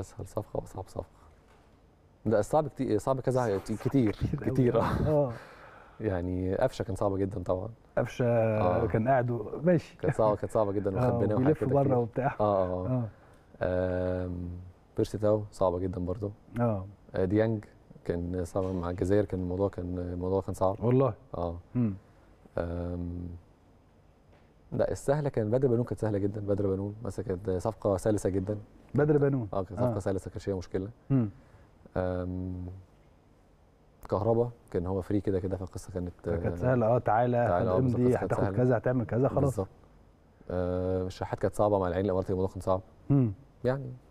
اسهل صفقه واصعب صفقه. لا الصعب كتير، صعب كذا كتير يعني أفشة كان صعبة جدا طبعا. أفشة كان قاعده ماشي، كانت صعبة جدا وخبيناه وحاجات كده بره وبتاع. بيرسي تاو صعبة جدا برضه. ديانج كان صعب مع الجزائر، كان الموضوع كان صعب والله. لا السهلة كان بدر بنون، كانت سهلة جدا. بدر بنون مثلا كانت صفقة سلسة جدا. بدر بنون كانت صفقة سلسة، كانت فيها مشكلة. كهربا كان هو فري كده كده، فالقصه كانت سهله. تعالى امضي هتاخد كذا، هتعمل كذا، خلاص. الشحات كانت صعبه مع العين الاماراتي، الموضوع كان صعب يعني.